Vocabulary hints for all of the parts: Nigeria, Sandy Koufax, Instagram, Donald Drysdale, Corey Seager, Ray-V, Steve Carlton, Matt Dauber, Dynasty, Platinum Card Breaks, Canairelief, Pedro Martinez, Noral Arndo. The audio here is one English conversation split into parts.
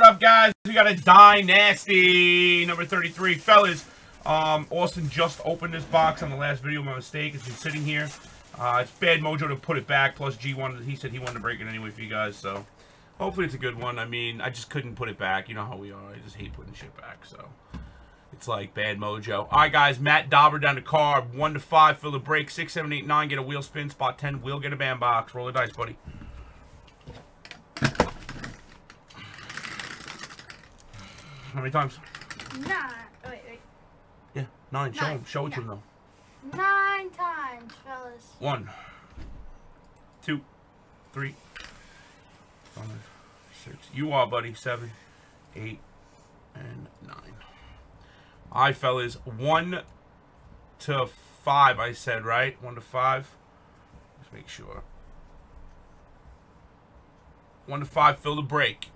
what up, guys? We got a Dynasty number 33, fellas. Austin just opened this box on the last video. My mistake. It's been sitting here. It's bad mojo to put it back. Plus, G wanted. He said he wanted to break it anyway for you guys. So, hopefully, it's a good one. I mean, I just couldn't put it back. You know how we are. I just hate putting shit back. So, it's like bad mojo. All right, guys. Matt Dauber down to carb. 1 to 5. Fill the break. 6, 7, 8, 9. Get a wheel spin. Spot 10. We'll get a band box. Roll the dice, buddy. How many times? 9. Wait. Yeah, 9. 9. Show him. Show it to him, though. 9 times, fellas. 1, 2, 3, 5, 6. You are, buddy. 7, 8, and 9. All right, fellas. 1 to 5, I said, right? 1 to 5. Let's make sure. 1 to 5, fill the break.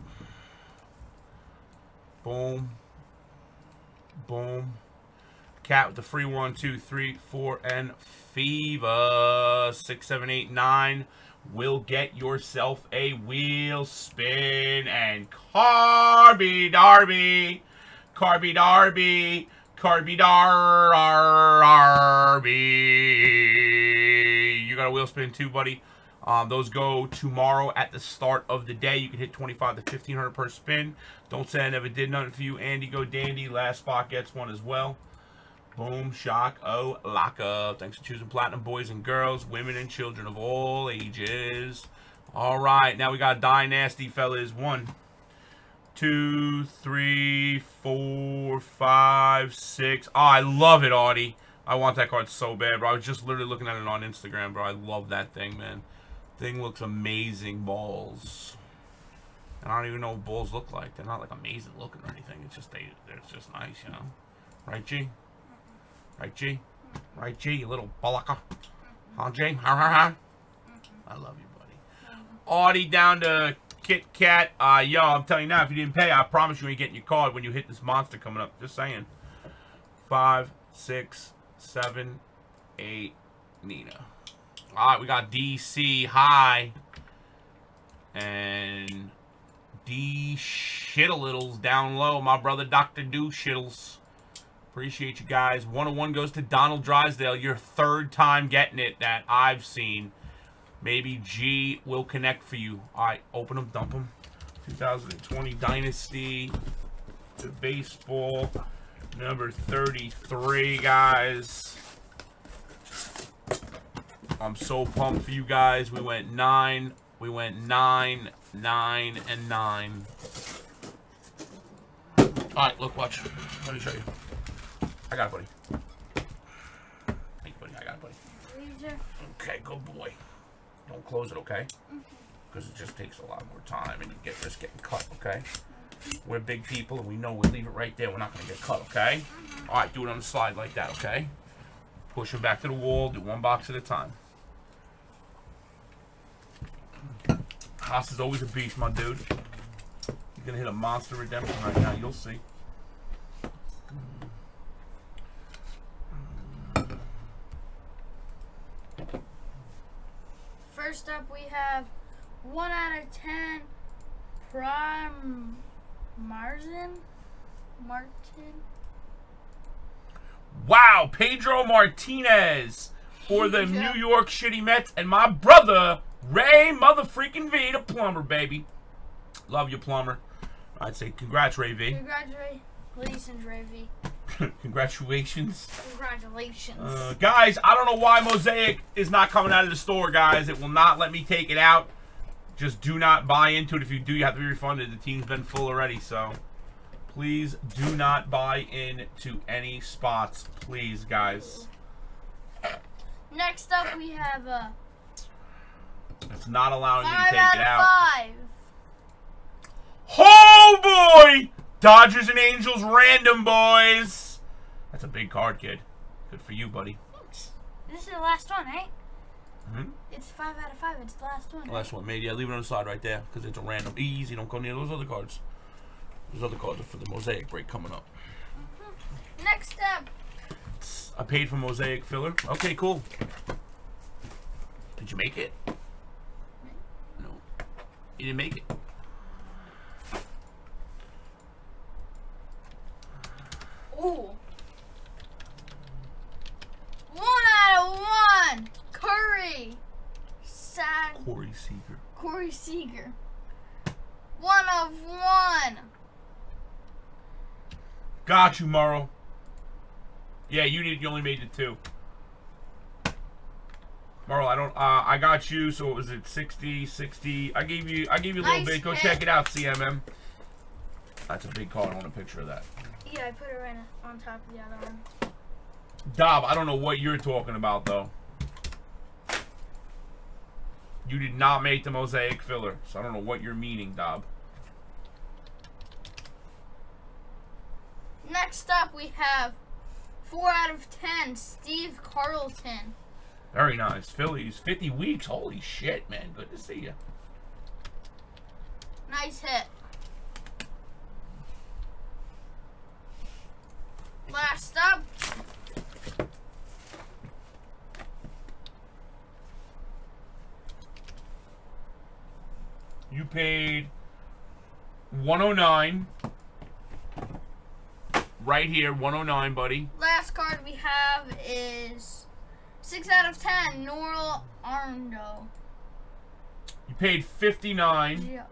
Boom. Boom. Cat with the free 1, 2, 3, 4, and Fever. 6, 7, 8, 9. Will get yourself a wheel spin. And Carby Darby. Carby Darby. Carby Darby. You got a wheel spin too, buddy. Those go tomorrow at the start of the day. You can hit 25 to 1500 per spin. Don't say I never did nothing for you. Andy go dandy. Last spot gets one as well. Boom, shock, oh, lock up. Thanks for choosing Platinum, boys and girls, women and children of all ages. All right, now we got Dynasty, fellas. 1, 2, 3, 4, 5, 6. Oh, I love it, Audie. I want that card so bad, bro. I was just literally looking at it on Instagram, bro. I love that thing, man. Thing looks amazing, balls. And I don't even know what balls look like. They're not like amazing looking or anything. It's just it's just nice, you know. Right, G? Right, G? Right, G? You little balaka. Huh, G? Ha ha ha. I love you, buddy. Audie down to Kit Kat. Yo, I'm telling you now, if you didn't pay, I promise you ain't getting your card when you hit this monster coming up. Just saying. 5, 6, 7, 8. Nina. All right, we got DC High and D Shittalittles down low. My brother, Dr. Do Shittles. Appreciate you guys. 101 goes to Donald Drysdale. Your third time getting it that I've seen. Maybe G will connect for you. All right, open them, dump them. 2020 Dynasty to baseball number 33, guys. I'm so pumped for you guys. We went 9. We went 9, 9, and 9. All right, look, watch. Let me show you. I got it, buddy. Thank you, buddy. I got it, buddy. Okay, good boy. Don't close it, okay? Because it just takes a lot more time, and you get this getting cut, okay? We're big people, and we know we leave it right there. We're not going to get cut, okay? All right, do it on the slide like that, okay? Push them back to the wall. Do one box at a time. Haas is always a beast, my dude. You're gonna hit a monster redemption right now. You'll see. First up, we have 1 out of 10. Prime Martin. Wow, Pedro Martinez for the New York Shitty Mets, and my brother, Ray motherfreaking V, the plumber, baby. Love you, plumber. I'd say congrats, Ray-V. Congratulations, Ray-V. Congratulations. Congratulations. Guys, I don't know why Mosaic is not coming out of the store, guys. It will not let me take it out. Just do not buy into it. If you do, you have to be refunded. The team's been full already, so... Please do not buy in to any spots, please, guys. Next up, we have a... It's not allowing you to take it out. 5 out of 5. Oh, boy! Dodgers and Angels random, boys. That's a big card, kid. Good for you, buddy. Thanks. This is the last one, right? Mm-hmm. It's 5 out of 5. It's the last one. Last one, maybe. Yeah, leave it on the side right there because it's a random. Easy. Don't go near those other cards. Those other cards are for the Mosaic break coming up. Next up. I paid for Mosaic filler. Okay, cool. Did you make it? No. You didn't make it. Ooh. 1 out of 1. Curry. Corey Seager. Corey Seager. 1 of 1. Got you, Morrow. Yeah, you did. You only made it 2. Marl, I don't. I got you. So what was it? 60, 60. I gave you a little bit. Go check it out, CMM. That's a big card. I want a picture of that. Yeah, I put it right on top of the other one. Dob, I don't know what you're talking about though. You did not make the mosaic filler, so I don't know what you're meaning, Dob. Next up, we have 4 out of 10. Steve Carlton. Very nice. Phillies, 50 weeks. Holy shit, man. Good to see you. Nice hit. Last up. You paid 109. Right here, 109, buddy. Last card we have is 6 out of 10, Noral Arndo. You paid 59. Yeah.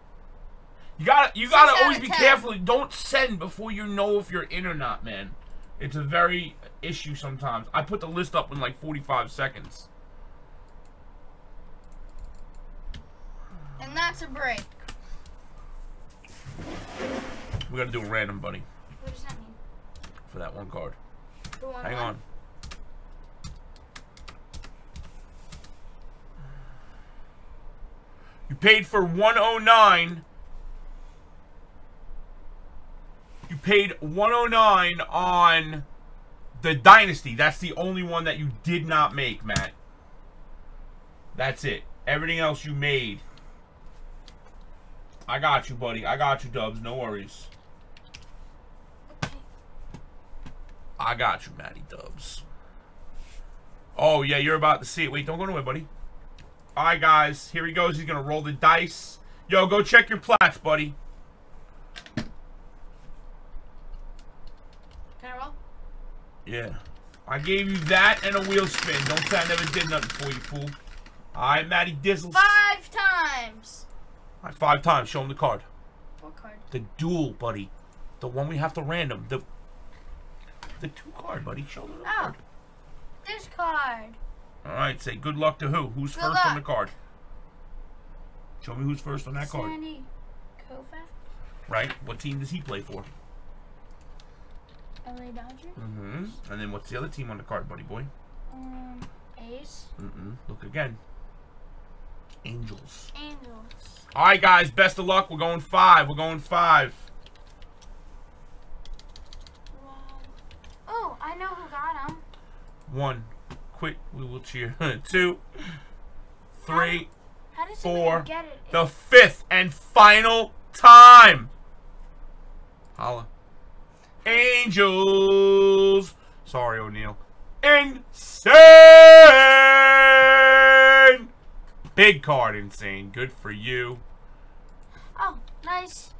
You gotta always be careful. Don't send before you know if you're in or not, man. It's a very issue sometimes. I put the list up in like 45 seconds. And that's a break. We gotta do a random, buddy. What does that mean? For that one card. Hang on. You paid for 109. You paid 109 on the Dynasty. That's the only one that you did not make, Matt. That's it. Everything else you made. I got you, buddy. I got you, Dubs. No worries. Okay. I got you, Matty Dubs. Oh, yeah, you're about to see it. Wait, don't go nowhere, buddy. Alright, guys. Here he goes. He's going to roll the dice. Yo, go check your plats, buddy. Can I roll? Yeah. I gave you that and a wheel spin. Don't say I never did nothing for you, fool. Alright, Matty Dizzle. 5 times. Alright, 5 times. Show him the card. What card? The duel, buddy. The one we have to random. The 2 card, buddy. Show him the card. This card. All right, say good luck to who? Who's good first luck on the card? Show me who's first on that card. Sandy Koufax. Right. What team does he play for? LA Dodgers. Mm-hmm. And then what's the other team on the card, buddy boy? A's. Mm-mm. Look again. Angels. Angels. All right, guys. Best of luck. We're going 5. We're going 5. Wow. Oh, I know who got him. 1. Quit, we will cheer. 2, 3, how 4, get it? The 5th and final time. Holla. Angels. Sorry, O'Neal. Insane. Big card, insane. Good for you. Oh, nice.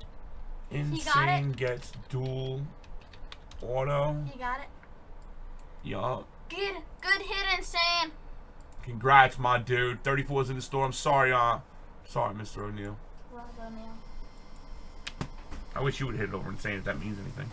Insane he got it. Gets dual auto. You got it. Yup. Good hit, Insane. Congrats, my dude. 34's in the store. I'm sorry, sorry, Mr. O'Neal. Well, O'Neal. I wish you would hit it over Insane if that means anything.